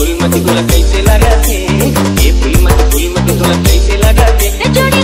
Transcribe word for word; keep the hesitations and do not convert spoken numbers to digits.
फूलमती गुलाब कैसे लगाते, ये फूलमती फूलमती गुलाब कैसे लगाते।